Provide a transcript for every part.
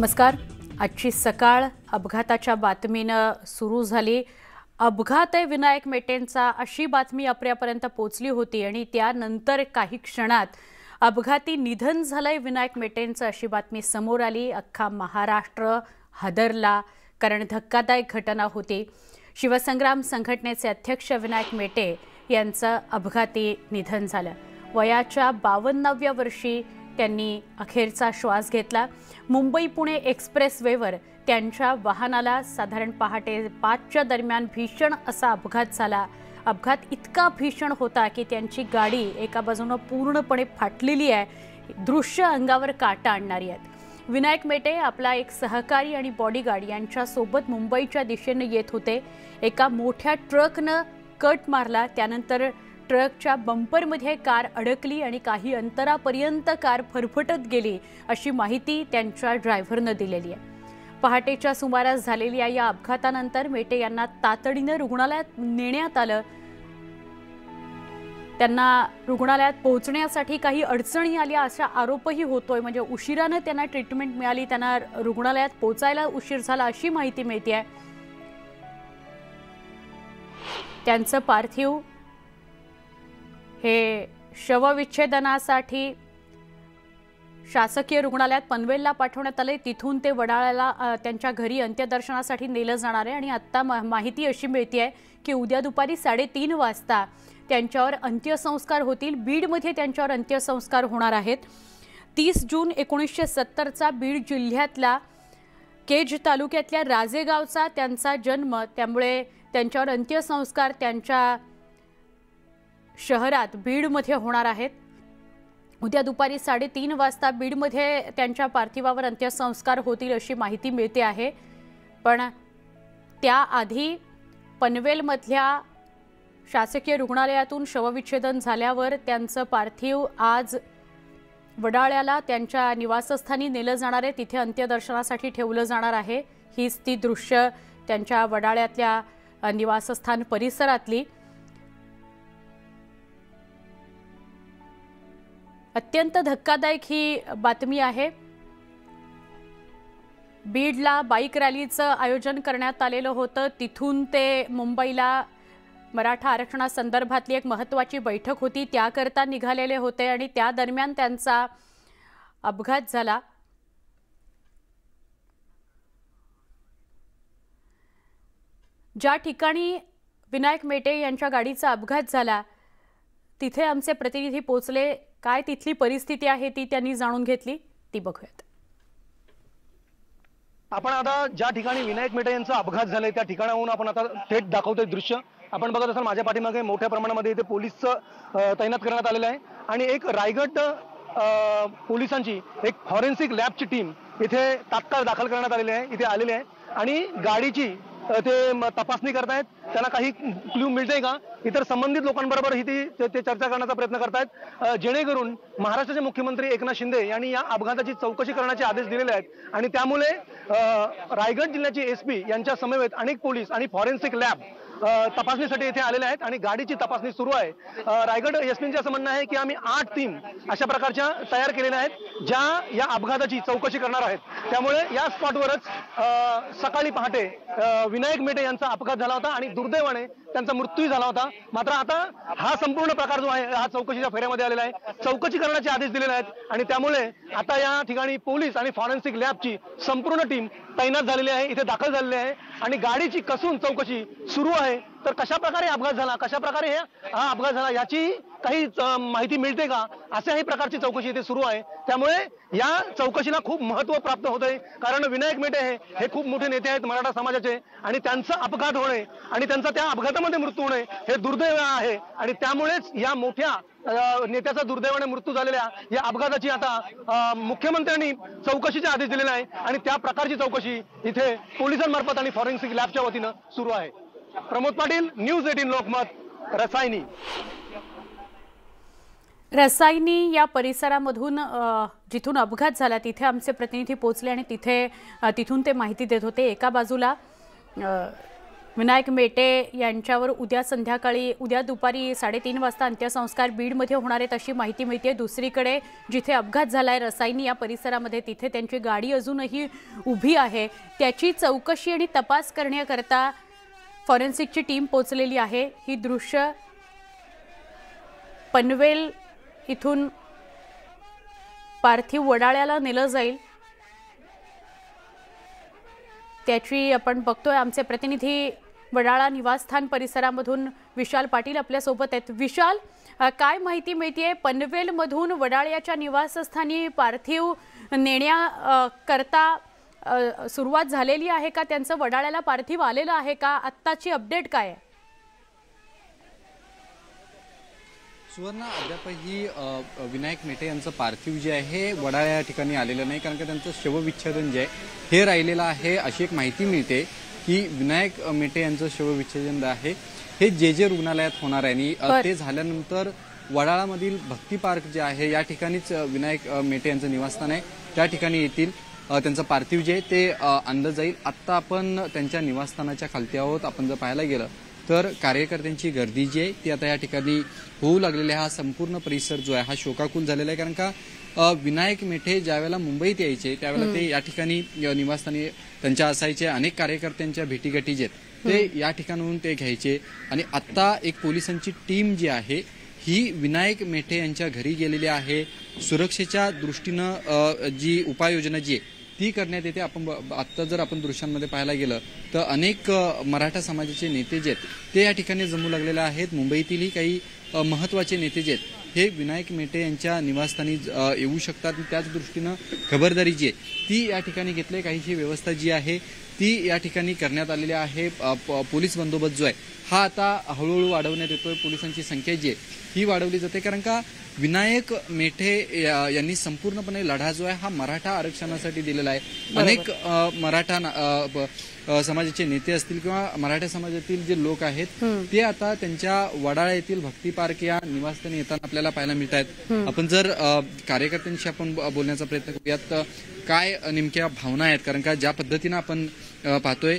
नमस्कार. आजची सकाळ अपघाताच्या बातमीनं सुरू झाली. अपघात आहे विनायक मेटेंचा अशी बातमी आपल्यापर्यंत पोहोचली होती आणि त्यानंतर काही क्षणात अपघाती निधन झालंय विनायक मेटेंचं अशी बातमी समोर आली. अख्खा महाराष्ट्र हादरला कारण धक्कादायक घटना होती. शिवसंग्राम संघटनेचे अध्यक्ष विनायक मेटे यांचं अपघाती निधन झालं. वयाच्या 52व्या वर्षी त्यांनी अखेरचा श्वास घेतला. मुंबई पुणे एक्सप्रेसवेवर त्यांच्या वाहनाला साधारण पहाटे 5च्या दरम्यान भीषण असा अपघात झाला. अपघात इतका भीषण होता की त्यांची गाडी एका बाजूने पूर्णपणे फाटलेली आहे. दृश्य अंगावर काटा आणणारी आहेत. विनायक मेटे आपला एक सहकारी आणि बॉडीगार्ड यांच्यासोबत मुंबईच्या दिशेने येत होते. एका मोठ्या ट्रकनं कट मारला. त्यानंतर ट्रकच्या बंपरमध्ये कार अडकली आणि काही अंतरापर्यंत कार फरफटत गेली अशी माहिती त्यांच्या ड्रायव्हरनं दिलेली आहे. पहाटेच्या सुमारास झालेल्या या अपघातानंतर मेटे यांना तातडीने रुग्णालयात नेण्यात आलं. त्यांना रुग्णालयात पोहोचण्यासाठी काही अडचणी आल्या असा आरोपही होतोय. म्हणजे उशिरानं त्यांना ट्रीटमेंट मिळाली, त्यांना रुग्णालयात पोहोचायला उशीर झाला अशी माहिती मिळते आहे. त्यांचं पार्थिव हे शवविच्छेदनासाठी शासकीय रुग्णालयात पनवेलला पाठवण्यात आले. तिथून ते वडाळ्याला त्यांच्या घरी अंत्यदर्शनासाठी नेलं जाणार आहे. आणि आत्ता माहिती अशी मिळते आहे की उद्या दुपारी 3:30 वाजता त्यांच्यावर अंत्यसंस्कार होतील. बीडमध्ये त्यांच्यावर अंत्यसंस्कार होणार आहेत. 30 जून 1970चा बीड जिल्ह्यातला केज तालुक्यातल्या राजेगावचा त्यांचा जन्म. त्यामुळे त्यांच्यावर अंत्यसंस्कार त्यांच्या शहरात बीडमध्ये होणार आहेत. उद्या दुपारी 3:30 वाजता बीडमध्ये त्यांच्या पार्थिवावर अंत्यसंस्कार होतील अशी माहिती मिळते आहे. पण त्याआधी पनवेलमधल्या शासकीय रुग्णालयातून शवविच्छेदन झाल्यावर त्यांचं पार्थिव आज वडाळ्याला त्यांच्या निवासस्थानी नेलं जाणार आहे. तिथे अंत्यदर्शनासाठी ठेवलं जाणार आहे. हीच ती दृश्य त्यांच्या वडाळ्यातल्या निवासस्थान परिसरातली. अत्यंत धक्कादायक ही बातमी आहे. बीडला बाईक रॅलीचं आयोजन करण्यात आलेलं होतं. तिथून ते मुंबईला मराठा आरक्षणासंदर्भातली एक महत्त्वाची बैठक होती त्याकरता निघालेले होते आणि त्या दरम्यान त्यांचा अपघात झाला. ज्या ठिकाणी विनायक मेटे यांच्या गाडीचा अपघात झाला तिथे आमचे प्रतिनिधी पोहोचले. काय तिथली परिस्थिती आहे ती त्यांनी जाणून घेतली, ती बघूयात. आपण आता ज्या ठिकाणी विनायक मेटे यांचा अपघात झालाय त्या ठिकाणाहून आपण आता थेट दाखवतोय दृश्य. आपण बघत असाल माझ्या पाठीमागे मोठ्या प्रमाणामध्ये इथे पोलीस तैनात करण्यात आलेलं आहे आणि एक रायगड पोलिसांची एक फॉरेन्सिक लॅबची टीम इथे तात्काळ दाखल करण्यात आलेली आहे. इथे आलेली आहे आणि गाडीची ते तपासणी करतायत. त्यांना काही क्ल्यू मिळते का इतर संबंधित लोकांबरोबर ही ते चर्चा करण्याचा प्रयत्न करतायत जेणेकरून महाराष्ट्राचे मुख्यमंत्री एकनाथ शिंदे यांनी या अपघाताची चौकशी करण्याचे आदेश दिलेले आहेत आणि त्यामुळे रायगड जिल्ह्याचे SP यांच्या समवेत अनेक पोलीस आणि फॉरेन्सिक लॅब तपासणीसाठी इथे आलेले आहेत आणि गाडीची तपासणी सुरू आहे. रायगड SP असं म्हणणं आहे की आम्ही 8 टीम अशा प्रकारच्या तयार केलेल्या आहेत ज्या या अपघाताची चौकशी करणार आहेत. त्यामुळे या स्पॉटवरच सकाळी पहाटे विनायक मेटे यांचा अपघात झाला होता आणि दुर्दैवाने त्यांचा मृत्यू झाला होता. मात्र आता हा संपूर्ण प्रकार जो आहे हा चौकशीच्या फेऱ्यामध्ये आलेला आहे. चौकशी करण्याचे आदेश दिलेले आहेत आणि त्यामुळे आता या ठिकाणी पोलीस आणि फॉरेन्सिक लॅबची संपूर्ण टीम तैनात झालेली आहे, इथे दाखल झालेली आहे आणि गाडीची कसून चौकशी सुरू आहे. तर कशा प्रकारे अपघात झाला, कशा प्रकारे हा अपघात झाला याची काही माहिती मिळते का अशाही प्रकारची चौकशी इथे सुरू आहे. त्यामुळे या चौकशीला खूप महत्त्व प्राप्त होत आहे कारण विनायक मेटे हे खूप मोठे नेते आहेत मराठा समाजाचे आणि त्यांचा अपघात होणे आणि त्यांचा त्या अपघातामध्ये मृत्यू होणे हे दुर्दैव आहे आणि त्यामुळेच या मोठ्या नेत्याचा दुर्दैवाने मृत्यू झालेल्या या अपघाताची आता मुख्यमंत्र्यांनी चौकशीचे आदेश दिलेला आहे आणि त्या प्रकारची चौकशी इथे पोलिसांमार्फत आणि फॉरेन्सिक लॅबच्या वतीनं सुरू आहे. प्रमोद पाटील, News 18 लोकमत, रसायनी. रसायनी या परिसरामधून जिथून अपघात झाला तिथे आमचे प्रतिनिधी पोहोचले आणि तिथून ते माहिती देत होते. एका बाजूला विनायक मेटे यांच्यावर उद्या संध्याकाळी दुपारी 3:30 वाजता अंत्यसंस्कार बीडमध्ये होणार आहेत अशी माहिती मिळते। दुसरीकडे जिथे अपघात झालाय रसायनी या परिसरामध्ये तिथे त्यांची गाडी अजूनही उभी आहे। त्याची चौकशी आणि तपास करण्याकरता फॉरेन्सिकची टीम पोहोचलेली आहे। ही दृश्य पनवेल इथून पार्थिव वडाळ्याला नेलं जाईल त्याची आपण बघतोय। आमचे प्रतिनिधी वडाळा निवासस्थान परिसरामधून विशाल पाटील आपल्या सोबत आहेत। विशाल, काय माहिती मिळतेय पनवेल मधून वडाळ्याच्या निवासस्थानी पार्थिव नेण्या करता सुरुवात झालेली आहे का? त्यांचं वडाळ्याला पार्थिव आलेलं आहे का? आत्ताची अपडेट काय आहे? सुवर्णा, अद्यापही विनायक मेटे यांचं पार्थिव जे आहे वडाळ्या या ठिकाणी आलेलं नाही, कारण की त्यांचं शवविच्छेदन जे आहे हे राहिलेलं आहे अशी एक माहिती मिळते की विनायक मेटे यांचं शवविच्छेदन आहे हे जे जे रुग्णालयात होणार आहे आणि ते झाल्यानंतर वडाळामधील भक्ती पार्क जे आहे या ठिकाणीच विनायक मेटे यांचं निवासस्थान आहे त्या ठिकाणी येतील, त्यांचं पार्थिव जे आहे ते आणलं जाईल। आत्ता आपण त्यांच्या निवासस्थानाच्या खालती आहोत। आपण जर पाहायला गेलं तर कार्यकर्त्यांची गर्दी जी आहे ती आता या ठिकाणी होऊ लागलेली आहे। हा संपूर्ण परिसर जो आहे हा शोकाकुल झालेला आहे, कारण का विनायक मेटे ज्यावेळेला मुंबईत यायचे त्यावेळेला ते या ठिकाणी निवासस्थानी त्यांच्या असायचे। अनेक कार्यकर्त्यांच्या भेटीगाठी जे ते या ठिकाणाहून ते घ्यायचे आणि आता एक पोलिसांची टीम जी आहे ही विनायक मेटे यांच्या घरी गेलेली आहे। सुरक्षेच्या दृष्टीनं जी उपाययोजना जी आहे ती करण्यात येते। आपण आत्ता जर आपण दृश्यांमध्ये पाहायला गेलं तर अनेक मराठा समाजाचे नेते जे आहेत ते या ठिकाणी जमू लागलेले आहेत। मुंबईतीलही काही महत्त्वाचे नेते जे आहेत हे विनायक मेटे यांच्या निवासस्थानी येऊ शकतात, त्याच दृष्टीनं खबरदारी जी आहे ती या ठिकाणी घेतली। काहीशी व्यवस्था जी आहे ती या ठिकाणी करण्यात आलेली आहे। पोलीस बंदोबस्त जो आहे हा आता हळूहळू वाढवण्यात येतोय। पोलिसांची संख्या जी आहे ही वाढवली जाते, कारण का विनायक मेटे यांनी संपूर्णपणे लढा जो आहे हा मराठा आरक्षणासाठी दिलेला आहे। अनेक मराठा समाजाचे नेते असतील किंवा मराठा समाजातील जे लोक आहेत ते आता त्यांच्या वडाळा येथील भक्ती पार्क या निवासस्थानी येताना आपल्याला पाहायला मिळत आहेत। आपण जर कार्यकर्त्यांशी आपण बोलण्याचा प्रयत्न करूयात, काय नेमक्या भावना आहेत, कारण का ज्या पद्धतीनं आपण पाहतोय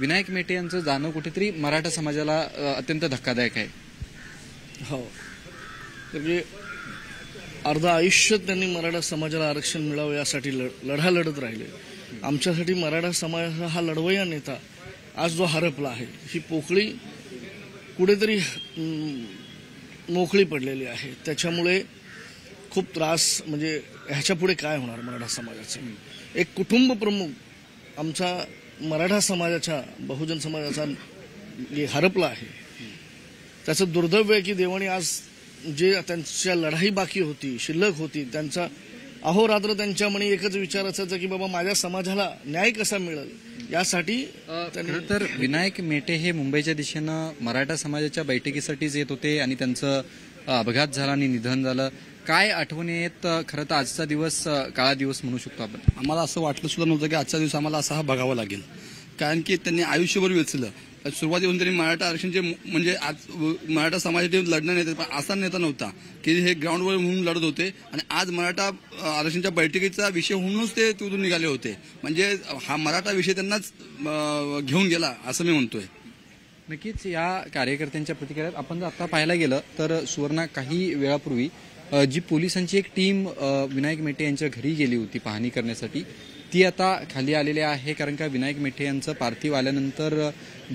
विनायक मेटे यांचं जाणं कुठेतरी मराठा समाजाला अत्यंत धक्कादायक आहे। हो, म्हणजे अर्ध आयुष्य त्यांनी मराठा समाजाला आरक्षण मिळावं यासाठी लढा लढत राहिले। आमच्यासाठी मराठा समाज हा लढवय्या नेता आज जो हरपला आहे ही पोकळी कुठेतरी मोकळी पडलेली आहे, त्याच्यामुळे खूप त्रास, म्हणजे ह्याच्या पुढे काय होणार मराठा समाजाचं। एक कुटुंब प्रमुख आमचा मराठा समाजाचा बहुजन समाजाचा हरपला आहे, त्याचं दुर्दैव आहे की देवाने आज जे त्यांच्या लढाई बाकी होती शिल्लक होती त्यांचा अहोरात्र त्यांच्या मनी एकच विचार असायचा की बाबा माझ्या समाजाला न्याय कसा मिळेल यासाठी। तर विनायक मेटे हे मुंबईच्या दिशेनं मराठा समाजाच्या बैठकीसाठीच येत होते आणि त्यांचं अपघात झाला आणि निधन झालं। काय आठवणी आहेत? खरं तर आजचा दिवस काळा दिवस म्हणू शकतो आपण। आम्हाला असं वाटलं सुद्धा नव्हतं की आजचा दिवस आम्हाला असा हा बघावा लागेल, कारण की त्यांनी आयुष्यभर वेचलं। सुरुवातीपासून त्यांनी मराठा आरक्षणचे म्हणजे आज मराठा समाजाचे लढणं नेते, पण असा नेता नव्हता की हे ग्राउंडवर म्हणून लढत होते आणि आज मराठा आरक्षणच्या बैठकीचा विषय होऊनच ते तिथून निघाले होते, म्हणजे हा मराठा विषय त्यांनाच घेऊन गेला असं मी म्हणतोय। नक्कीच या कार्यकर्त्यांच्या प्रतिक्रियात आपण जर आता पाहायला गेलं तर सुवर्णा, काही वेळापूर्वी जी पोलिसांची एक टीम विनायक मेटे यांच्या घरी गेली होती पाहणी करण्यासाठी ती आता खाली आलेली आहे, कारण का विनायक मेटे यांचं पार्थिव आल्यानंतर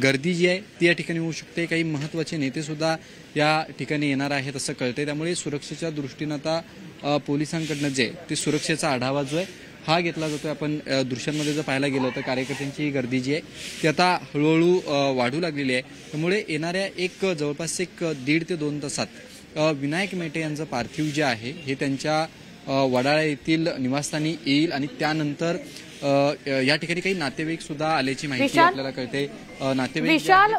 गर्दी जी आहे ती या ठिकाणी होऊ शकते। काही महत्त्वाचे नेतेसुद्धा या ठिकाणी येणार आहेत असं कळतंय, त्यामुळे सुरक्षेच्या दृष्टीनं आता पोलिसांकडनं जे ते सुरक्षेचा आढावा जो आहे हा घेतला जातोय। आपण दृश्यांमध्ये जर पाहायला गेलं तर कार्यकर्त्यांची गर्दी जी आहे ती आता हळूहळू वाढू लागलेली आहे, त्यामुळे येणाऱ्या एक जवळपास एक 1.5 ते 2 तासात विनायक मेटे यांचं पार्थिव जे आहे हे त्यांच्या वडाळा येथील निवासस्थानी येईल आणि त्यानंतर या ठिकाणी काही नातेवाईक सुद्धा आल्याची माहिती आपल्याला कळते। नातेवाईक विशाल,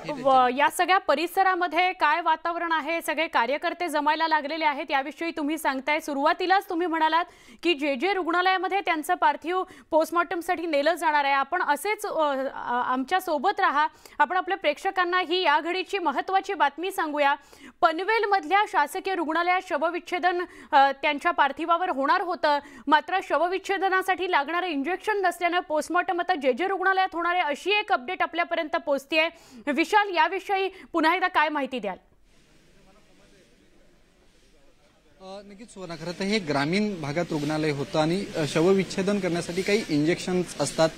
या सगळ्या परिसरामध्ये काय वातावरण आहे? सगळे कार्यकर्ते जमायला लागलेले आहेत याविषयी तुम्ही सांगताय। सुरुवातीलाच तुम्ही म्हणालात की जे जे रुग्णालयामध्ये त्यांचं पार्थिव पोस्टमॉर्टमसाठी नेलं जाणार आहे। आपण असेच आमच्या सोबत राहा, आपण आपल्या प्रेक्षकांना ही या घडीची महत्त्वाची बातमी सांगूया। पनवेलमधल्या शासकीय रुग्णालयात शवविच्छेदन त्यांच्या पार्थिवावर होणार होतं, मात्र शवविच्छेदनासाठी लागणारं इंजेक्शन असल्याने पोस्टमॉर्टम आता जे जे रुग्णालयात होणार आहे अशी एक अपडेट आपल्यापर्यंत पोहोचते आहे। विशाल, याविषयी पुन्हा एकदा काय माहिती द्याल? नक्कीच सुवर्णा, खरं तर हे ग्रामीण भागात रुग्णालय होतं आणि शवविच्छेदन करण्यासाठी काही इंजेक्शन्स असतात,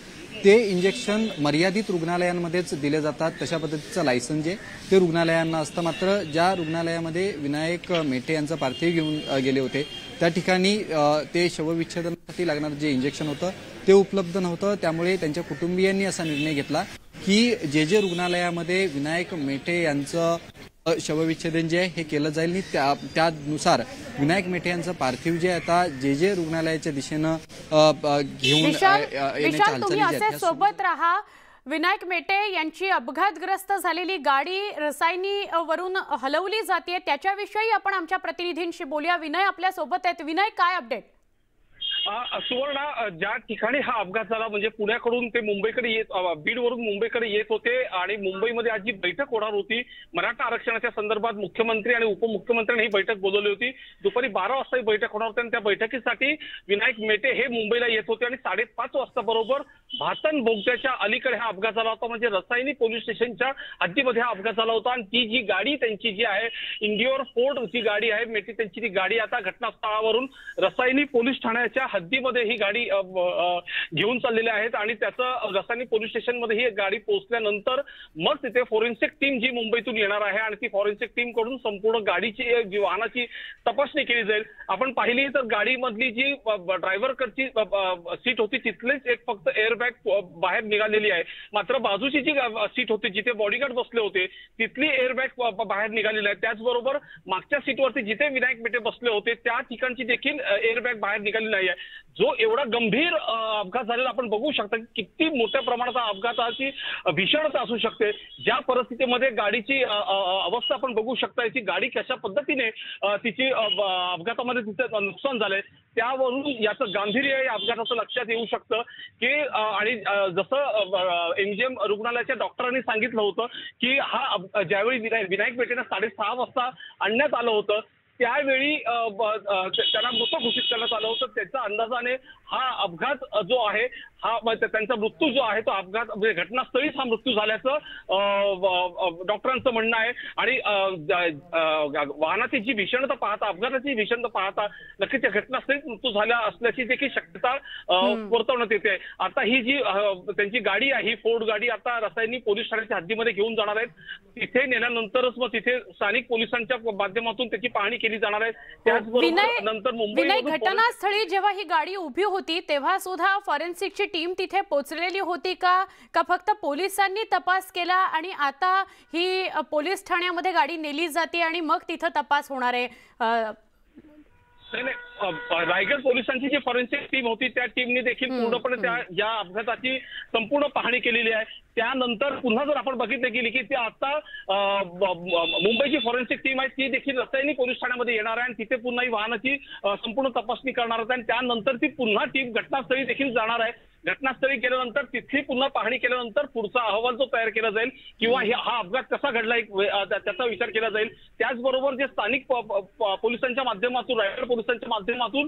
ते इंजेक्शन मर्यादित रुग्णालयांमध्येच दिले जातात, तशा पद्धतीचं लायसन जे ते रुग्णालयांना असतं। मात्र ज्या रुग्णालयामध्ये विनायक मेटे यांचं पार्थिव घेऊन गेले होते त्या ठिकाणी ते शवविच्छेदनासाठी लागणारं जे इंजेक्शन होतं ते उपलब्ध नव्हतं, त्यामुळे त्यांच्या कुटुंबियांनी असा निर्णय घेतला की जे जे रुग्णालयामध्ये विनायक मेटे यांचं शवविच्छेदन जे आहे हे केलं जाईल आणि त्यानुसार विनायक मेटे यांचं पार्थिव जे आता जे जे रुग्णालयाच्या दिशेनं घेऊन येण्याच्या सोबत राहा। विनायक मेटे यांची अपघातग्रस्त झालेली गाडी रसायनी वरून हलवली जाते, त्याच्याविषयी आपण आमच्या प्रतिनिधींशी बोलूया। विनय आपल्या सोबत आहेत। विनय, काय अपडेट? सुवर्णा, ज्या ठिकाणी हा अपघात झाला म्हणजे पुण्याकडून ते मुंबईकडे येत, बीडवरून मुंबईकडे येत होते आणि मुंबईमध्ये आज जी बैठक होणार होती मराठा आरक्षणाच्या संदर्भात, मुख्यमंत्री आणि उपमुख्यमंत्र्यांनी ही बैठक बोलवली होती। दुपारी 12 वाजता ही बैठक होणार होती आणि त्या बैठकीसाठी विनायक मेटे हे मुंबईला येत होते आणि 5:30 वाजता बरोबर भातन बोगद्याच्या अलीकडे हा अपघात झाला होता, म्हणजे रसायनी पोलीस स्टेशनच्या हद्दीमध्ये हा अपघात झाला होता। आणि ती जी गाडी त्यांची जी आहे इंडिओर फोर्ड जी गाडी आहे मेटे त्यांची ती गाडी आता घटनास्थळावरून रसायनी पोलीस ठाण्याच्या हद्दीमध्ये ही गाडी घेऊन चाललेली आहेत आणि त्याचं रसायनी पोलीस स्टेशनमध्ये ही गाडी पोहोचल्यानंतर मग तिथे फॉरेन्सिक टीम जी मुंबईतून येणार आहे आणि ती फॉरेन्सिक टीम कडून संपूर्ण गाडीची वाहनाची तपासणी केली जाईल। आपण पाहिली तर गाडीमधली जी ड्रायव्हरकडची सीट होती तिथलेच एक फक्त एअरबॅग बाहेर निघालेली आहे, मात्र बाजूची जी सीट होती जिथे बॉडीगार्ड बसले होते तिथली एअरबॅग बाहेर निघालेली आहे। त्याचबरोबर मागच्या सीटवरती जिथे विनायक मेटे बसले होते त्या ठिकाणची देखील एअरबॅग बाहेर निघालेली नाही आहे। जो एवढा गंभीर अपघात झालेला आपण बघू शकता की किती मोठ्या प्रमाणात अपघाताची भीषणता असू शकते, ज्या परिस्थितीमध्ये गाडीची अवस्था आपण बघू शकता, ती गाडी कशा पद्धतीने तिची अपघातामध्ये तिचं नुकसान झालंय त्यावरून याचं गांभीर्य या अपघाताचं लक्षात येऊ शकतं की, आणि जसं एमजीएम रुग्णालयाच्या डॉक्टरांनी सांगितलं होतं की हा ज्यावेळी विनायक मेटेंना 6:30 वाजता आणण्यात आलं होतं त्यावेळी त्यांना मृत घोषित करण्यात आलं होतं, त्याच्या अंदाजाने हा अपघात जो आहे हा त्यांचा मृत्यू जो आहे तो अपघात म्हणजे घटनास्थळीच हा मृत्यू झाल्याचं डॉक्टरांचं म्हणणं आहे। आणि वाहनाची जी भीषणता पाहता, अपघाताची भीषणता पाहता नक्कीच त्या घटनास्थळीच मृत्यू झाला असल्याची देखील शक्यता वर्तवण्यात येते। आता ही जी त्यांची गाडी आहे ही फोर्ड गाडी आता रसायनी पोलीस ठाण्याच्या हद्दीमध्ये घेऊन जाणार आहेत, तिथे नेल्यानंतरच मग तिथे स्थानिक पोलिसांच्या माध्यमातून त्याची पाहणी केली जाणार आहे। त्याचबरोबर नंतर मुंबई घटनास्थळी जेव्हा ही गाडी उभी होती तेव्हा सुद्धा फॉरेन्सिकची टीम तिथे पोहोचलेली होती का, का फक्त पोलिसांनी तपास केला आणि आता ही पोलीस ठाण्यामध्ये गाडी नेली जाते आणि मग तिथे तपास होणार आहे? रायगड पोलिसांची जी फॉरेन्सिक टीम होती त्या टीमने देखील पूर्णपणे त्या या अपघाताची संपूर्ण पाहणी केलेली आहे। त्यानंतर पुन्हा जर आपण बघितलं गेली की ते आता मुंबईची फॉरेन्सिक टीम आहे ती देखील रसायनी पोलीस ठाण्यामध्ये येणार आहे आणि तिथे पुन्हा ही वाहनाची संपूर्ण तपासणी करणार आहे आणि त्यानंतर ती पुन्हा टीम घटनास्थळी देखील जाणार आहे। घटनास्थळी गेल्यानंतर तिथे पुन्हा पाहणी केल्यानंतर पुढचा अहवाल जो तयार केला जाईल किंवा हा अपघात कसा घडला त्याचा विचार केला जाईल। त्याचबरोबर जे स्थानिक पोलिसांच्या माध्यमातून, रायगड पोलिसांच्या माध्यमातून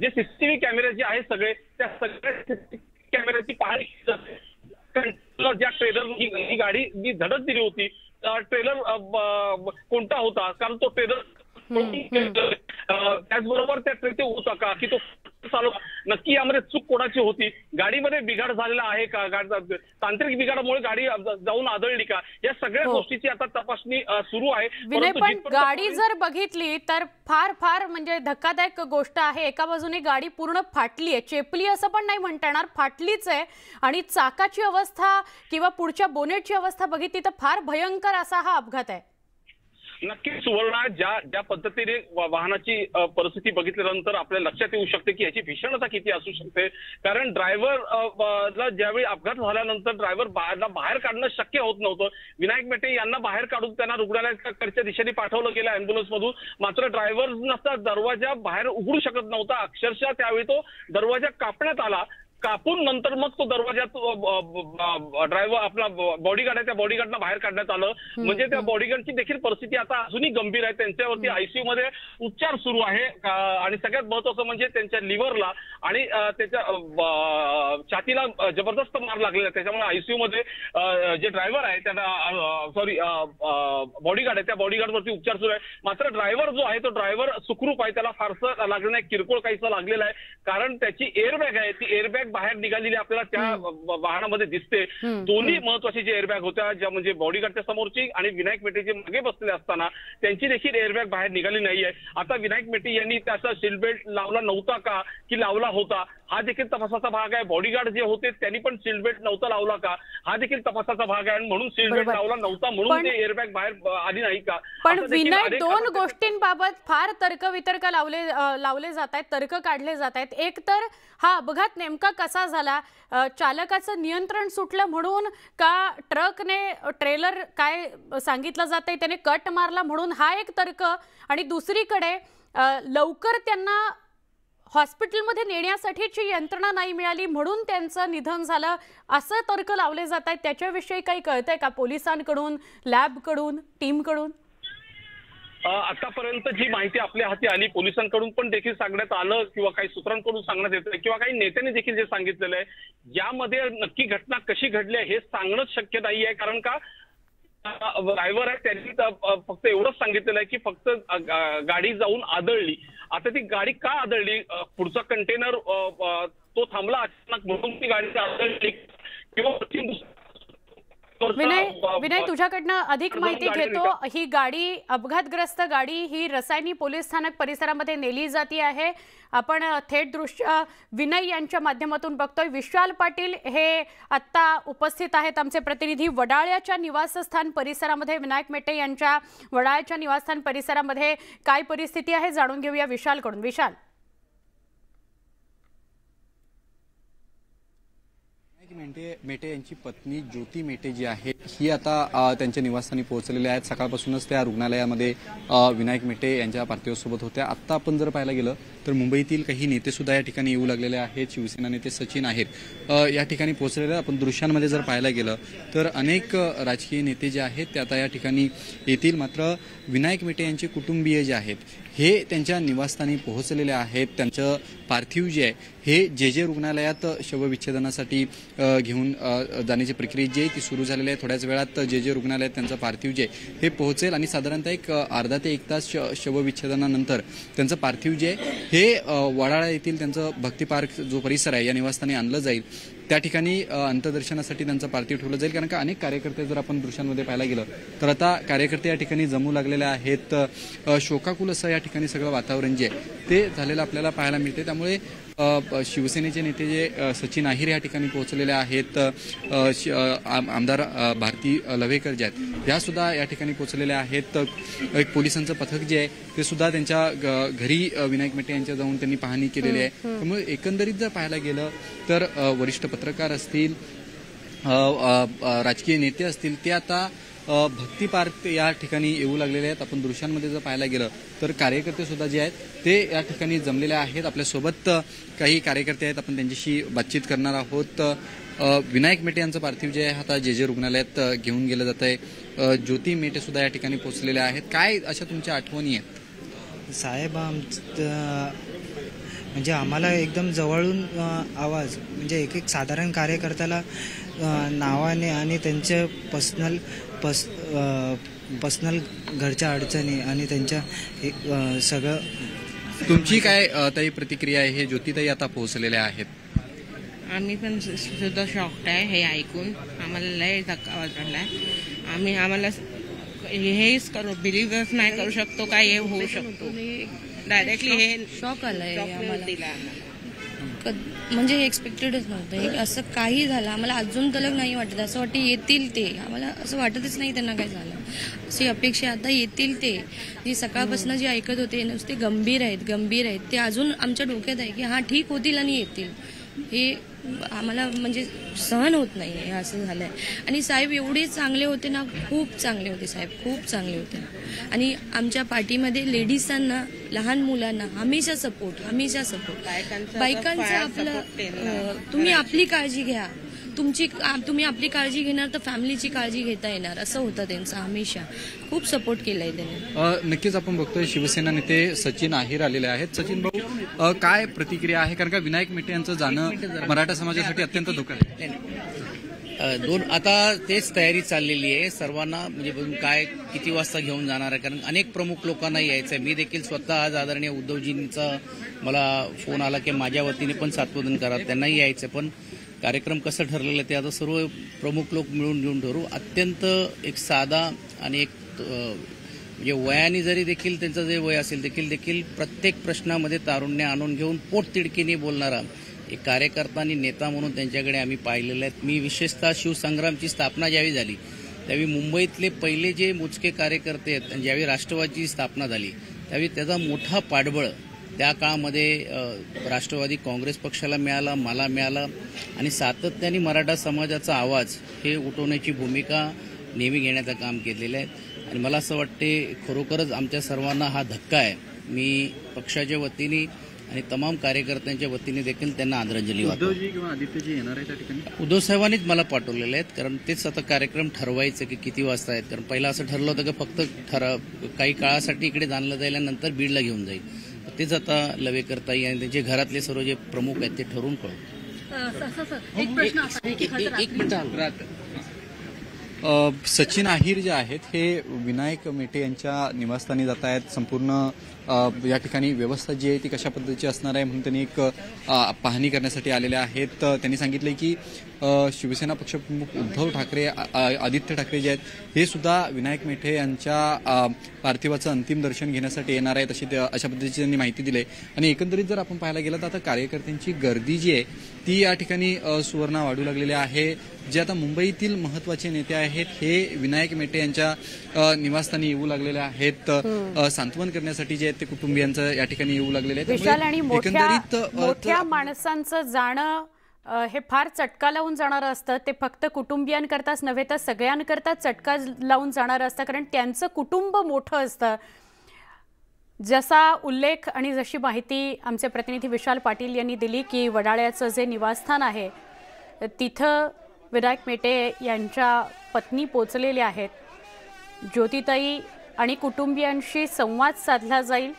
जे सीसीटीव्ही कॅमेरे जे आहेत सगळे, त्या सगळ्या सीसीटीव्ही कॅमेऱ्याची पाहणी केली जाते। ज्या ट्रेलर ही गाडी जी धडक दिली होती ट्रेलर कोणता होता, कारण तो ट्रेलर त्याचबरोबर त्या ट्रेलर होता का की तो चालू, नक्की यामध्ये चूक कोणाची होती, गाडीमध्ये बिघाड झालेला आहे का, तांत्रिक बिघाडामुळे गाडी जाऊन आदळली का, या सगळ्या गोष्टीची आता तपासणी सुरू आहे। विनय, पण गाडी जर बघितली तर फार फार म्हणजे धक्कादायक गोष्ट आहे। एका बाजूने गाडी पूर्ण फाटली आहे, चेपली असं पण नाही म्हणता येणार, फाटलीच आहे आणि चाकाची अवस्था किंवा पुढच्या बोनेटची अवस्था बघितली तर फार भयंकर असा हा अपघात आहे। नक्की सुवर्णा, ज्या पद्धतीने वाहनाची परिस्थिती बघितल्यानंतर आपल्याला लक्षात येऊ शकते की याची भीषणता किती असू शकते, कारण ड्रायव्हरला ज्यावेळी अपघात झाल्यानंतर ड्रायव्हर बाहेर काढणं शक्य होत नव्हतं। विनायक मेटे यांना बाहेर काढून त्यांना रुग्णालयाकडच्या दिशेने पाठवलं गेलं अँब्युलन्समधून, मात्र ड्रायव्हर नसता दरवाजा बाहेर उघडू शकत नव्हता, अक्षरशः त्यावेळी तो दरवाजा कापण्यात आला। कापून नंतर मग तो दरवाजात ड्रायव्हर आपला बॉडीगार्ड आहे त्या बॉडीगार्डना बाहेर काढण्यात आलं. म्हणजे त्या बॉडीगार्डची देखील परिस्थिती आता अजूनही गंभीर आहे. त्यांच्यावरती आयसीयू मध्ये उपचार सुरू आहे आणि सगळ्यात महत्त्वाचं म्हणजे त्यांच्या लिव्हरला आणि त्याच्या छातीला जबरदस्त मार लागलेला. त्याच्यामुळे आयसीयू मध्ये जे ड्रायव्हर आहे त्यांना सॉरी बॉडीगार्ड आहे त्या बॉडीगार्डवरती उपचार सुरू आहे. मात्र ड्रायव्हर जो आहे तो ड्रायव्हर सुखरूप आहे, त्याला फारसं लागलं नाही, किरकोळ काहीसा लागलेला आहे कारण त्याची एअरबॅग आहे ती एअरबॅग बाहेर निघालेली आपल्याला त्या वाहनामध्ये दिसते. दोन्ही महत्वाचे जे एअरबॅग होत्या ज्या म्हणजे बॉडीगार्डच्या समोरची आणि विनायक मेटे जे मागे बसलेले असताना त्यांची देखील एअरबॅग बाहेर निघाली नाहीये. आता विनायक मेटे यांनी त्याचा सीट बेल्ट लावला नव्हता का की लावला होता हा देखील तपासाचा भाग आहे. बॉडीगार्ड जे होते त्यांनी पण सीट बेल्ट नव्हता लावला का हा देखील तपासाचा भाग आहे. म्हणून सीट बेल्ट लावला नव्हता म्हणून ते एअरबॅग बाहेर आली नाही का. पण विनायक दोन गोष्टींबाबत फार तर्कवितर्क लावले जात आहेत, तर्क काढले जात आहेत. एक तर हा अपघात नेमका कसा झाला, चालकाचं नियंत्रण सुटलं म्हणून का ट्रकने ट्रेलर काय सांगितलं जातंय त्याने कट मारला म्हणून हा एक तर्क, आणि दुसरीकडे लवकर त्यांना हॉस्पिटलमध्ये नेण्यासाठीची यंत्रणा नाही मिळाली म्हणून त्यांचं निधन झालं असं तर्क लावले जात आहेत. त्याच्याविषयी काही कळतंय का पोलिसांकडून, लॅबकडून, टीमकडून? आतापर्यंत जी माहिती आपल्या हाती आली पोलिसांकडून पण देखील सांगण्यात आलं किंवा काही सूत्रांकडून सांगण्यात येतं किंवा काही नेत्यांनी देखील जे सांगितलेलं आहे यामध्ये नक्की घटना कशी घडली आहे हे सांगणं शक्य नाही आहे. कारण का ड्रायव्हर आहे त्यांनी फक्त एवढंच सांगितलेलं आहे की फक्त गाडी जाऊन आदळली. आता ती गाडी का आदळली, पुढचा कंटेनर तो थांबला अचानक म्हणून ती गाडी आदळली किंवा विनय तुझ्याकडनं अधिक माहिती घेतो. ही गाडी, अपघातग्रस्त गाडी ही रसायनी पोलीस स्थानक परिसरामध्ये नेली जाती आहे. आपण थेट दृश्य विनय यांच्या माध्यमातून बघतोय. विशाल पाटील हे आत्ता उपस्थित आहेत आमचे प्रतिनिधी. वडाळ्याच्या निवासस्थान परिसरामध्ये, विनायक मेटे यांच्या वडाळ्याच्या निवासस्थान परिसरामध्ये काय परिस्थिती आहे जाणून घेऊया विशालकडून. विशाल, मेटे यांची पत्नी ज्योती मेटे जी आहे ही आता त्यांच्या निवासस्थानी पोहोचलेल्या आहेत. सकाळपासूनच त्या रुग्णालयामध्ये विनायक मेटे यांच्या पार्थिवासोबत होत्या. आत्ता आपण जर पाहायला गेलं तर मुंबईतील काही नेतेसुद्धा या ठिकाणी येऊ लागलेले आहेत. शिवसेना नेते सचिन आहेर या ठिकाणी पोहोचलेले. आपण दृश्यांमध्ये जर पाहायला गेलं तर अनेक राजकीय नेते जे आहेत ते आता या ठिकाणी येतील. मात्र विनायक मेटे यांचे कुटुंबीय जे आहेत हे त्यांच्या निवासस्थानी पोहोचलेले आहेत. त्यांचं पार्थिव जे आहे हे जे जे रुग्णालयात शवविच्छेदनासाठी घेऊन जाण्याची प्रक्रिया जी आहे ती सुरू झालेली आहे. थोड्याच वेळात जे जे रुग्णालयात त्यांचं पार्थिव जे आहे हे पोहोचेल आणि साधारणतः एक अर्धा ते एक तास शवविच्छेदनानंतर त्यांचं पार्थिव जे आहे हे वडाळा येथील त्यांचं भक्ती पार्क जो परिसर आहे या निवासस्थानी आणलं जाईल. त्या ठिकाणी अंत्यदर्शनासाठी त्यांचं पार्थिव ठेवलं जाईल. कारण का अनेक कार्यकर्ते जर आपण दृश्यांमध्ये पाहायला गेलं तर आता कार्यकर्ते या ठिकाणी जमू लागलेले आहेत. शोकाकुल असं या ठिकाणी सगळं वातावरण जे आहे ते झालेलं आपल्याला पाहायला मिळते. त्यामुळे शिवसेनेचे नेते जे सचिन आहिरे या ठिकाणी पोहोचलेले आहेत, आमदार भारती लवेकर जे आहेत त्यासुद्धा या ठिकाणी पोहोचलेले आहेत. एक पोलिसांचं पथक जे आहे ते सुद्धा त्यांच्या घरी विनायक मेटे यांच्या जाऊन त्यांनी पाहणी केलेली आहे. त्यामुळे एकंदरीत जर पाहायला गेलं तर वरिष्ठ पत्रकार असतील, राजकीय नेते असतील ते आता भक्ती पार्क या ठिकाणी येऊ लागलेले आहेत. आपण दृश्यांमध्ये जर पाहायला गेलं तर कार्यकर्ते सुद्धा जे आहेत ते या ठिकाणी जमलेले आहेत. आपल्यासोबत काही कार्यकर्ते आहेत, आपण त्यांच्याशी बातचीत करणार आहोत. विनायक मेटे यांचं पार्थिव जे आहे आता जे जे रुग्णालयात घेऊन गेलं जात आहे. ज्योती मेटे सुद्धा या ठिकाणी पोहोचलेल्या आहेत. काय अशा तुमच्या आठवणी आहेत? साहेब म्हणजे आम्हाला एकदम जवळून आवाज म्हणजे एक एक साधारण कार्यकर्त्याला नावाने आणि त्यांच्या पर्सनल घरच्या अडचणी आणि त्यांच्या सगळं. तुमची काय ताई प्रतिक्रिया आहे? ज्योतीताई आता पोहोचलेल्या आहेत. आम्ही पण सुद्धा शॉक्ड आहे हे ऐकून. आम्हाला लय धक्का वाटला. आम्हाला हेच बिलीव्हच नाही करू शकतो का हे होऊ शकतो. डायरेक्टली हे शॉक आलाय आम्हाला. म्हणजे हे एक्सपेक्टेडच नव्हतं. असं काही झालं आम्हाला अजून तलग नाही वाटत. असं वाटतं येतील ते, आम्हाला असं वाटतच नाही त्यांना काय झालं अशी अपेक्षा. आता येतील ते जी सकाळपासून जे ऐकत होते नुसते गंभीर आहेत गंभीर आहेत ते अजून आमच्या डोक्यात आहे की हा ठीक होतील आणि येतील हे आम्हाला म्हणजे सहन होत नाही आहे असं झालं आहे। आणि साहेब एवढे चांगले होते ना, खूप चांगले होते साहेब, खूप चांगले होते। आणि आमच्या पार्टीमध्ये लेडीजांना, लहान मुलांना हमेशा सपोर्ट, हमेशा सपोर्ट। बायकांचं आपलं तुम्ही आपली काळजी घ्या, तुम्ही आपली काळजी घेणार तर फॅमिलीची काळजी घेता येणार असं होतं त्यांचं, हमेशा खूप सपोर्ट केलाय त्यांनी। नक्कीच आपण बघतोय शिवसेना नेते सचिन आहिर आलेले आहेत। सचिन भाऊ, काय प्रतिक्रिया आहे? कारण का विनायक मेटे यांचं जाणं मराठा समाजासाठी अत्यंत धोकादायक आहे। आता तेच तयारी चाललेली आहे सर्वांना, म्हणजे बघून काय किती वाजता घेऊन जाणार आहे, कारण अनेक प्रमुख लोकांना यायचं आहे। मी देखील स्वतः आज आदरणीय उद्धवजींचा मला फोन आला की माझ्या वतीने पण सात्वदन करा, त्यांनाही यायचं आहे। पण कार्यक्रम कसं ठरलेलं ते आता सर्व प्रमुख लोक मिळून घेऊन ठरू। अत्यंत एक साधा आणि एक म्हणजे वयाने जरी देखील त्यांचं जे वय असेल देखील प्रत्येक प्रश्नामध्ये तारुण्य आणून घेऊन पोटतिडकीने बोलणारा एक कार्यकर्ता आणि नेता म्हणून त्यांच्याकडे आम्ही पाहिलेले आहेत। मी विशेषतः शिवसंग्रामची स्थापना ज्यावेळी झाली त्यावेळी मुंबईतले पहिले जे मोजके कार्यकर्ते आहेत, आणि ज्यावेळी राष्ट्रवादीची स्थापना झाली त्यावेळी त्याचा मोठा पाठबळ त्या काळामध्ये राष्ट्रवादी काँग्रेस पक्षाला मिळाला, मला मिळाला। आणि सातत्याने मराठा समाजाचा आवाज हे उठवण्याची भूमिका नेहमी घेण्याचं काम केलेलं आहे। आणि मला असं वाटते खरोखरच आमच्या सर्वांना हा धक्का आहे। मी पक्षाच्या वतीने आणि तमाम कार्यकर्त्यांच्या वतीने देखील त्यांना आदरांजली वाहतो। उद्धवजी किंवा आदित्यजी येणार आहेत त्या ठिकाणी? उद्धव साहेबांनीच मला पाठवलेले आहेत, कारण तेच आता कार्यक्रम ठरवायचं की किती वाजता आहेत। कारण पहिला असं ठरलं होतं की फक्त काही काळासाठी इकडे जाणलं जाईल, नंतर बीडला घेऊन जाईल। तेच आता लवेकर ताई आणि त्यांचे घरातले सर्व जे प्रमुख आहेत ते ठरवून कळू। सचिन आहिर जे आहेत हे विनायक मेटे यांच्या निवासस्थानी जात आहेत। संपूर्ण या ठिकाणी व्यवस्था जी आहे ती कशा पद्धतीची असणार आहे म्हणून त्यांनी एक पाहणी करण्यासाठी आलेले आहेत। त्यांनी सांगितले की शिवसेना पक्षप्रमुख उद्धव ठाकरे, आदित्य ठाकरे जे आहेत हे सुद्धा विनायक मेटे यांच्या पार्थिवाचं अंतिम दर्शन घेण्यासाठी येणार आहेत, अशा पद्धतीची त्यांनी माहिती दिली आहे। आणि एकंदरीत जर आपण पाहायला गेलं तर आता कार्यकर्त्यांची गर्दी जी आहे ती या ठिकाणी सुवर्णा वाढू लागलेली आहे। जे आता मुंबईतील महत्वाचे नेते आहेत हे विनायक मेटे यांच्या निवासस्थानी येऊ लागलेले आहेत, सांत्वन करण्यासाठी जे ते कुटुंबियांचं या ठिकाणी येऊ लागलेले आहेत। विशाल, आणि मोठ्या माणसांचं जाणं हे फार चटका लावून जाणारं असतं, ते फक्त कुटुंबियांकरताच नव्हे तर सगळ्यांकरता चटका लावून जाणारं असतं, कारण त्यांचं कुटुंब मोठं असतं। जसा उल्लेख आणि जशी माहिती आमचे प्रतिनिधी विशाल पाटील यांनी दिली की वडाळ्याचं जे निवासस्थान आहे तिथं विनायक मेटे यांच्या पत्नी पोचलेल्या आहेत। ज्योतिताई आणि कुटुंबियांशी संवाद साधला जाईल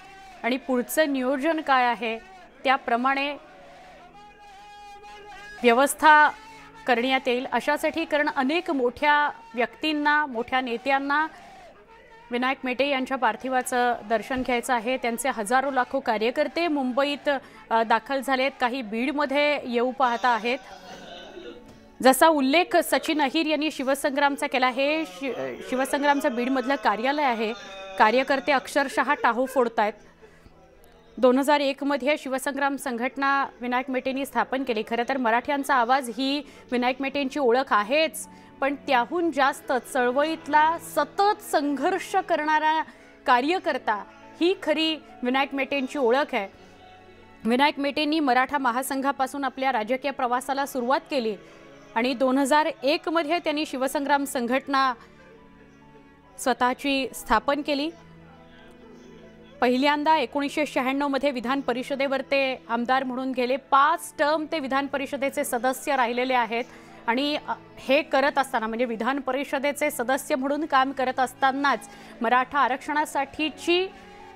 आणि पुढचं नियोजन काय आहे त्याप्रमाणे व्यवस्था करण्यात येईल अशासाठी, कारण अनेक मोठ्या व्यक्तींना, मोठ्या नेत्यांना विनायक मेटे यांच्या पार्थिवाचं दर्शन घ्यायचं आहे। त्यांचे हजारो लाखो कार्यकर्ते मुंबईत दाखल झालेत, काही बीडमध्ये येऊ पाहता आहेत। जसा उल्लेख सचिन अहिर यांनी शिवसंग्रामचा केला आहे, शिवसंग्रामचं बीडमधलं कार्यालय आहे, कार्यकर्ते अक्षरशः टाहू फोडत आहेत। 2001मध्ये शिवसंग्राम संघटना विनायक मेटेंनी स्थापन केली। खरं तर मराठ्यांचा आवाज ही विनायक मेटेंची ओळख आहेच, पण त्याहून जास्त चळवळीतला सतत संघर्ष करणारा कार्यकर्ता ही खरी विनायक मेटेंची ओळख आहे। विनायक मेटेंनी मराठा महासंघापासून आपल्या राजकीय प्रवासाला सुरुवात केली आणि 2001मध्ये त्यांनी शिवसंग्राम संघटना स्वतःची स्थापन केली। पहिल्यांदा 1996मध्ये विधान परिषदेवर ते आमदार म्हणून गेले, 5 टर्म ते विधान परिषदेचे सदस्य राहिलेले आहेत। आणि हे करत असताना, म्हणजे विधान परिषदेचे सदस्य म्हणून काम करत असतानाच मराठा आरक्षणासाठीची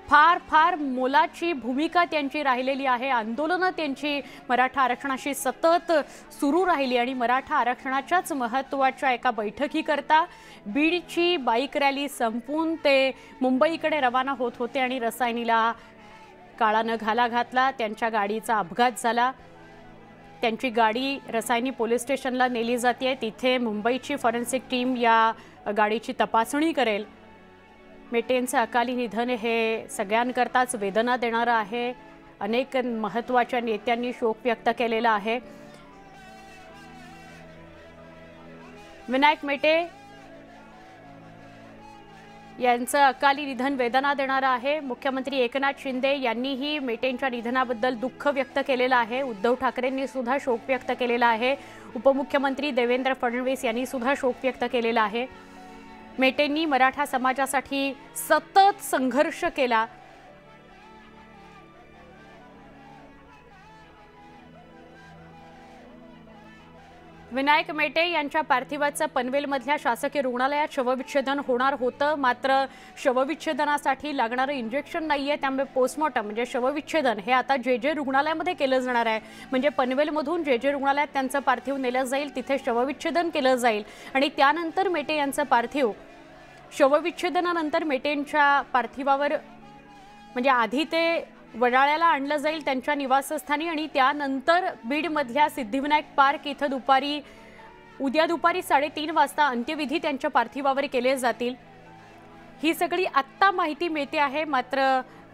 फार फार मोलाची भूमिका त्यांची राहिलेली आहे। आंदोलनं त्यांची मराठा आरक्षणाशी सतत सुरू राहिली आणि मराठा आरक्षणाच्याच महत्त्वाच्या एका बैठकीकरता बीडची बाईक रॅली संपून ते मुंबईकडे रवाना होत होते आणि रसायनीला काळानं घाला घातला, त्यांच्या गाडीचा अपघात झाला। त्यांची गाडी रसायनी पोलीस स्टेशनला नेली जाते, तिथे मुंबईची फॉरेन्सिक टीम या गाडीची तपासणी करेल। मेटेंचं अकाली निधन हे सगळ्यांकरताच वेदना देणारं आहे। अनेक महत्त्वाच्या नेत्यांनी शोक व्यक्त केलेला आहे। विनायक मेटे यांचं अकाली निधन वेदना देणारं आहे. मुख्यमंत्री एकनाथ शिंदे यांनीही मेटेंच्या निधनाबद्दल दुःख व्यक्त केलेलं आहे. उद्धव ठाकरेंनी सुद्धा शोक व्यक्त केलेला आहे. उपमुख्यमंत्री देवेंद्र फडणवीस यांनी सुद्धा शोक व्यक्त केलेला आहे. मेटेंनी मराठा समाजासाठी सतत संघर्ष केला. विनायक मेटे यांच्या पार्थिवाचं पनवेलमधल्या शासकीय रुग्णालयात शवविच्छेदन होणार होतं, मात्र शवविच्छेदनासाठी लागणारं इंजेक्शन नाही आहे, त्यामुळे पोस्टमॉर्टम म्हणजे शवविच्छेदन हे आता जे जे रुग्णालयामध्ये केलं जाणार आहे, म्हणजे पनवेलमधून जे जे रुग्णालयात त्यांचं पार्थिव नेलं जाईल तिथे शवविच्छेदन केलं जाईल आणि त्यानंतर मेटे यांचं पार्थिव शवविच्छेदनानंतर मेटेंच्या पार्थिवावर म्हणजे आधी ते वडाळ्याला आणलं जाईल त्यांच्या निवासस्थानी आणि त्यानंतर बीडमधल्या सिद्धिविनायक पार्क इथं उद्या दुपारी 3:30 वाजता अंत्यविधी त्यांच्या पार्थिवावर केले जातील. ही सगळी आत्ता माहिती मिळते आहे. मात्र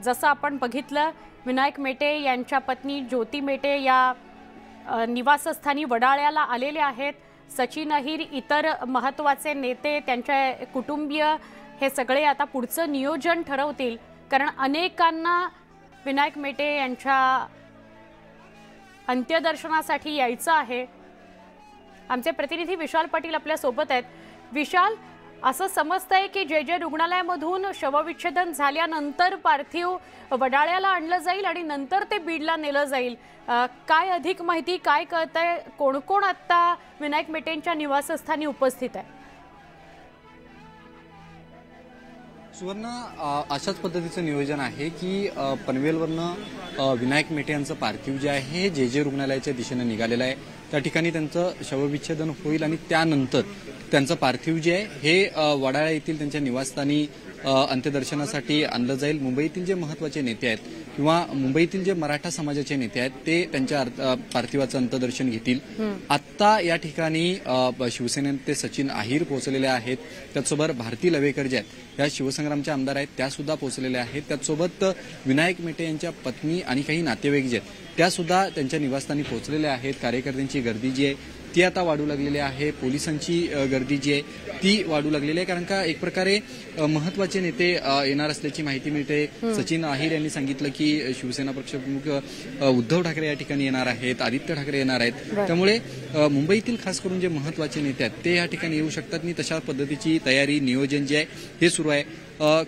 जसं आपण बघितलं, विनायक मेटे यांच्या पत्नी ज्योती मेटे या निवासस्थानी वडाळ्याला आलेले आहेत. सचिन अहिर, इतर महत्त्वाचे नेते, त्यांच्या कुटुंबीय हे सगळे आता पुढचं नियोजन ठरवतील, कारण अनेकांना विनायक मेटे यांच्या अंत्यदर्शनासाठी यायचं आहे. आमचे प्रतिनिधी विशाल पाटील आपल्यासोबत आहेत. विशाल, असं समजतंय की जे जे रुग्णालयामधून शवविच्छेदन झाल्यानंतर पार्थिव वडाळ्याला आणलं जाईल आणि नंतर ते बीडला नेलं जाईल. काय अधिक माहिती, काय कळतंय, कोण कोण आत्ता विनायक मेटेंच्या निवासस्थानी उपस्थित आहे? सुवर्ण, अशाच पद्धतीचं नियोजन आहे की पनवेलवरनं विनायक मेटे यांचं पार्थिव जे आहे हे जे जे रुग्णालयाच्या दिशेनं निघालेलं आहे, त्या ठिकाणी त्यांचं शवविच्छेदन होईल आणि त्यानंतर त्यांचं पार्थिव जे आहे हे वडाळा येथील त्यांच्या निवासस्थानी अंत्यदर्शनासाठी आणलं जाईल. मुंबईतील जे महत्त्वाचे नेते आहेत किंवा मुंबईतील जे मराठा समाजाचे नेते आहेत ते त्यांच्या पार्थिवाचं अंत्यदर्शन घेतील. आत्ता या ठिकाणी शिवसेनेचे सचिन अहिर पोहोचलेले आहेत, त्याचसोबत भारती लवेकर जे आहेत या शिवसंग्रामच्या आमदार आहेत त्यासुद्धा पोहोचलेल्या आहेत, त्याचसोबत विनायक मेटे यांच्या पत्नी आणि काही नातेवाईक जे आहेत त्यासुद्धा त्यांच्या निवासस्थानी पोहोचलेल्या आहेत. कार्यकर्त्यांची गर्दी जी आहे ती आता वाढू लागलेली आहे. पोलिसांची गर्दी जी आहे ती वाढू लागलेली आहे, कारण का एक प्रकारे महत्त्वाचे नेते येणार असल्याची माहिती मिळते. सचिन अहिर यांनी सांगितलं की शिवसेना पक्षप्रमुख उद्धव ठाकरे या ठिकाणी येणार आहेत, आदित्य ठाकरे येणार आहेत, त्यामुळे मुंबईतील खास करून जे महत्त्वाचे नेते आहेत ते या ठिकाणी येऊ शकतात. आणि तशा पद्धतीची तयारी, नियोजन जे आहे हे सुरू आहे.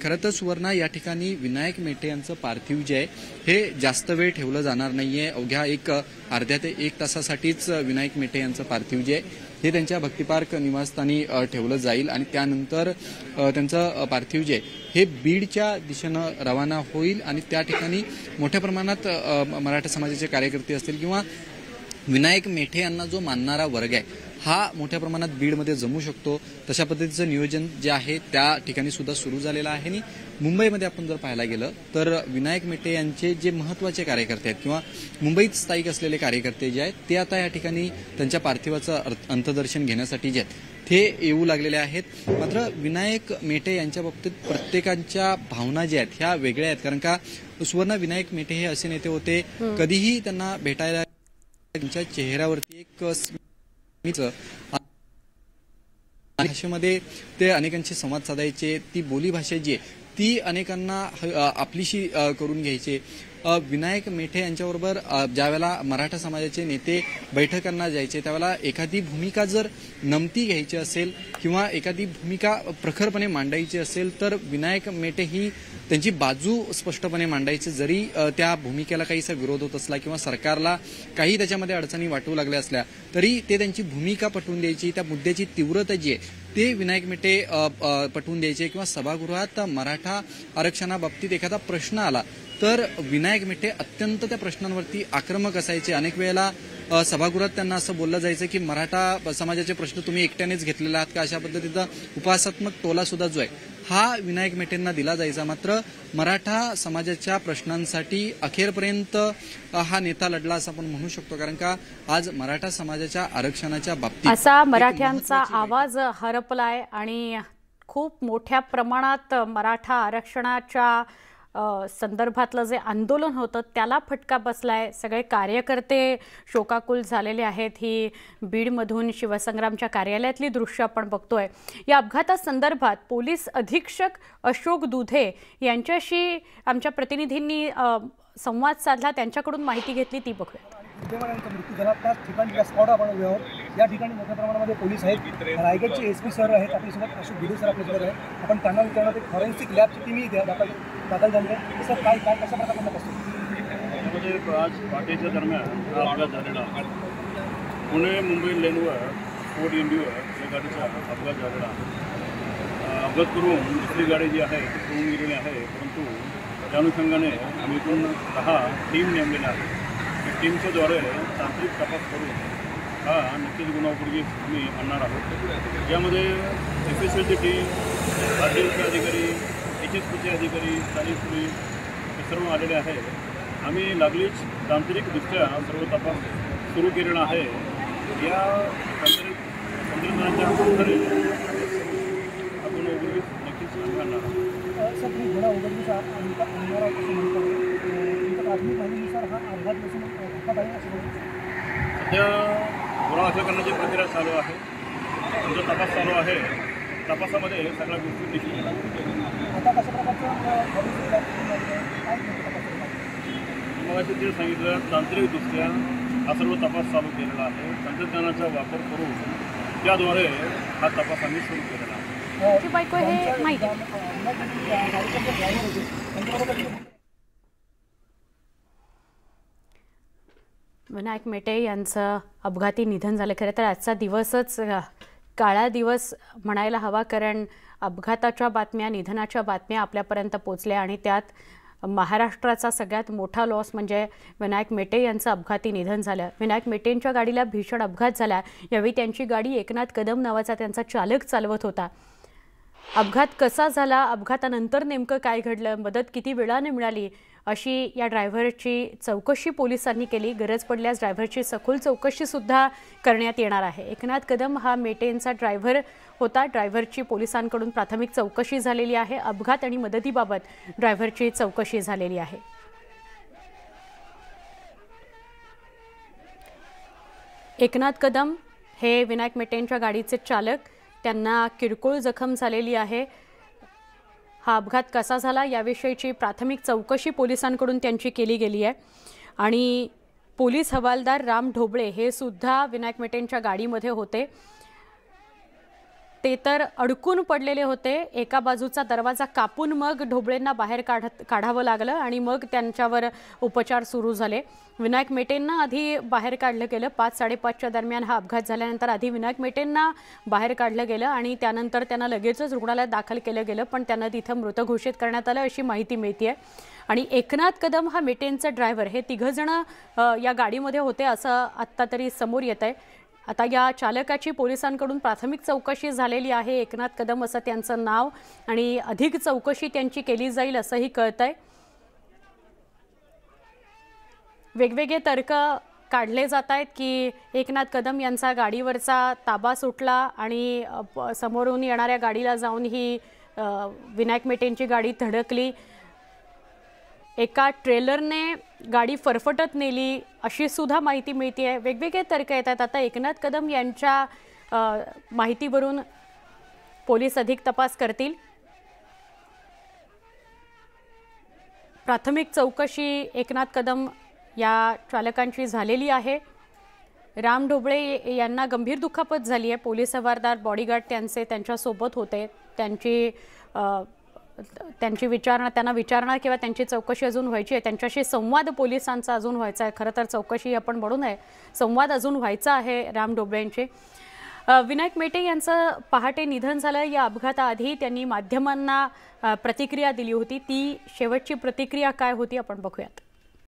खरं तर सुवर्णा, या ठिकाणी विनायक मेटे यांचं पार्थिव जे आहे हे जास्त वेळ ठेवलं जाणार नाहीये. अवघ्या 1 अर्ध्या ते 1 तासासाठीच विनायक मेटे यांचं पार्थिव जे आहे हे त्यांच्या भक्तिपार्क निवासस्थानी ठेवलं जाईल आणि त्यानंतर त्यांचं पार्थिव जे हे बीडच्या दिशेनं रवाना होईल आणि त्या ठिकाणी मोठ्या प्रमाणात मराठा समाजाचे कार्यकर्ते असतील किंवा विनायक मेटे यांना जो मानणारा वर्ग आहे हा मोठ्या प्रमाणात बीडमध्ये जमू शकतो. तशा पद्धतीचं नियोजन जे आहे त्या ठिकाणी सुद्धा सुरू झालेलं आहे. आणि मुंबईमध्ये आपण जर पाहायला गेलं तर विनायक मेटे यांचे जे महत्त्वाचे कार्यकर्ते आहेत किंवा मुंबईत स्थायिक असलेले कार्यकर्ते जे आहेत ते आता या ठिकाणी त्यांच्या पार्थिवाचं अंत्यदर्शन घेण्यासाठी जे आहेत हे येऊ लागलेले आहेत. मात्र विनायक मेटे यांच्या बाबतीत प्रत्येकाच्या भावना ज्या आहेत ह्या वेगळ्या आहेत, कारण का सुवर्ण, विनायक मेटे हे असे नेते होते कधीही त्यांना भेटायला त्यांच्या चेहऱ्यावरती एक भाषेमध्ये ते अनेकांशी संवाद साधायचे, ती बोलीभाषा जी आहे ती अनेकांना आपलीशी करून घ्यायचे. विनायक मेटे यांच्याबरोबर ज्यावेळेला मराठा समाजाचे नेते बैठकांना जायचे त्यावेळेला एखादी भूमिका जर नमती घ्यायची असेल किंवा एखादी भूमिका प्रखरपणे मांडायची असेल तर विनायक मेटे ही त्यांची बाजू स्पष्टपणे मांडायची. जरी त्या भूमिकेला काहीसा विरोध होत असला किंवा सरकारला काही त्याच्यामध्ये अडचणी वाटू लागल्या असल्या तरी ते त्यांची भूमिका पटवून द्यायची. त्या मुद्द्याची तीव्रता जी आहे ते विनायक मेटे पटवून द्यायचे किंवा सभागृहात मराठा आरक्षणाबाबतीत एखादा प्रश्न आला तर विनायक मेटे अत्यंत त्या प्रश्नांवरती आक्रमक असायचे. अनेक वेळेला सभागृहात त्यांना असं बोललं जायचं की मराठा समाजाचे प्रश्न तुम्ही एकट्यानेच घेतलेला आहात का, अशा पद्धतीचा उपहासात्मक टोला सुद्धा जो आहे हा विनायक मेटेंना दिला जायचा. मात्र मराठा समाजाच्या प्रश्नांसाठी अखेरपर्यंत हा नेता लढला असं आपण म्हणू शकतो, कारण का आज मराठा समाजाच्या आरक्षणाच्या बाबतीत असा मराठ्यांचा आवाज हरपलाय आणि खूप मोठ्या प्रमाणात मराठा आरक्षणाच्या संदर्भातलं जे आंदोलन होतं त्याला फटका बसलाय, सगळे कार्यकर्ते शोकाकुल झालेले आहेत। ही बीडमधून शिवसंग्रामच्या कार्यालयातली दृश्य आपण बघतोय। या अपघाता संदर्भात पोलीस अधीक्षक अशोक दुधे यांच्याशी आमच्या प्रतिनिधींनी संवाद साधला, त्यांच्याकडून माहिती घेतली, ती बघूया। पुलिस है रायगढ़ के एसपी सर है, अपने सोबत अशोक दुधे सर अपने सोबत है। अपन त्यांना विचारणार आहे फॉरेन्सिक लैब की टीम दाखल झाली आहे। सर काय काय कशा प्रकारे घडलं असतं? म्हणजे आज पहाटेच्या दरम्यान अपघात झालेला पुणे मुंबई लेनवर फोर्ट इंडिया या गाडीचा अपघात झालेला आहे। अपघात करून दुसरी गाडी जी आहे ती पळून गेलेली आहे, परंतु त्या अनुषंगाने आम्ही एकूण 10 टीम नेमलेल्या आहेत। टीमच्या द्वारे तांत्रिक तपास करून हा नक्कीच गुन्हापूर्वी आम्ही आणणार आहोत। यामध्ये एफएसएलची टीम, आरटीओचे अधिकारी, एचएसपीचे अधिकारी, स्थानिक पोलीस हे सर्व आलेले आहे। आम्ही लागलीच तांत्रिकदृष्ट्या सर्व तपास सुरू केलेला आहे। या तंत्रज्ञानाच्या आधारे गुन्हापूर्वी नक्कीच आणणार आहोत। सध्या गुन्हा दाखल करण्याची प्रक्रिया चालू आहे, आमचा तपास चालू आहे। तपासामध्ये सगळ्या गोष्टी निश्चित मगाशी जे सांगितलं तांत्रिकदृष्ट्या हा सर्व तपास चालू केलेला आहे। तंत्रज्ञानाचा वापर करून त्याद्वारे हा तपास आम्ही सुरू केलेला आहे। विनायक मेटे यांचं अपघाती निधन झाले। खरं तर आजचा दिवसच काळा दिवस म्हणायला हवा, कारण अपघाताच्या बातम्या, निधनाच्या बातम्या आपल्यापर्यंत पोहोचल्या आणि त्यात महाराष्ट्राचा सगळ्यात मोठा लॉस म्हणजे विनायक मेटे यांचं अपघाती निधन झालं। विनायक मेटेंच्या गाडीला भीषण अपघात झाला। यावेळी त्यांची गाडी एकनाथ कदम नावाचा त्यांचा चालक चालवत होता। अपघात कसा झाला, अपघातानंतर नेमकं काय घडलं, मदत किती वेळाने मिळाली अशी या ड्रायव्हरची चौकशी पोलिसांनी केली। गरज पडल्यास ड्रायव्हरची सखोल चौकशीसुद्धा करण्यात येणार आहे। एकनाथ कदम हा मेटेंचा ड्रायव्हर होता। ड्रायव्हरची पोलिसांकडून प्राथमिक चौकशी झालेली आहे। अपघात आणि मदतीबाबत ड्रायव्हरची चौकशी झालेली आहे। एकनाथ कदम हे विनायक मेटेंच्या गाडीचे चालक, त्यांना किरकोळ जखम झालेली आहे। हा अपघात कसा झाला याविषयीची प्राथमिक चौकशी पोलिसांकडून त्यांची केली गेली आहे आणि पोलीस हवालदार राम ढोबळे हे सुद्धा विनायक मेटेंच्या गाडीमध्ये होते। ते तर अडकून पडलेले होते। एका बाजूचा दरवाजा कापून मग ढोबळेंना बाहेर काढावं लागलं आणि मग त्यांच्यावर उपचार सुरू झाले। विनायक मेटेंना आधी बाहेर काढलं गेलं। 5-5:30च्या दरम्यान हा अपघात झाल्यानंतर आधी विनायक मेटेंना बाहेर काढलं गेलं आणि त्यानंतर त्यांना लगेचच रुग्णालयात दाखल केलं गेलं, पण त्यांना तिथं मृत घोषित करण्यात आलं अशी माहिती मिळते। आणि एकनाथ कदम हा मेटेंचा ड्रायव्हर, हे 3 जण या गाडीमध्ये होते असं आत्ता तरी समोर येत आहे। आता या चालकाची पोलिसांकडून प्राथमिक चौकशी झालेली आहे। एकनाथ कदम असं त्यांचं नाव आणि अधिक चौकशी त्यांची केली जाईल असंही कळतंय। वेगवेगळे तर्क काढले जात आहेत की एकनाथ कदम यांचा गाडीवरचा ताबा सुटला आणि समोरून येणाऱ्या गाडीला जाऊन ही विनायक मेटेंची गाडी धडकली, एका ट्रेलरने गाडी फरफटत नेली अशी सुद्धा माहिती मिळते आहे। वेगवेगळे तर्क येतात। आता एकनाथ कदम यांच्या माहितीवरून पोलीस अधिक तपास करतील। प्राथमिक चौकशी एकनाथ कदम या चालकांची झालेली आहे। राम ढोबळे यांना गंभीर दुखापत झाली आहे। पोलीस हवालदार बॉडीगार्ड त्यांच्यासोबत होते। त्यांची विचारणा, त्यांना विचारणा किंवा त्यांची चौकशी अजून व्हायची आहे। त्यांच्याशी संवाद पोलिसांचा अजून व्हायचा आहे। खरं तर चौकशी आपण म्हणू नये, संवाद अजून व्हायचा आहे राम ढोबळेंचे। विनायक मेटे यांचं पहाटे निधन झालं। या अपघाताआधी त्यांनी माध्यमांना प्रतिक्रिया दिली होती, ती शेवटची प्रतिक्रिया काय होती आपण बघूयात।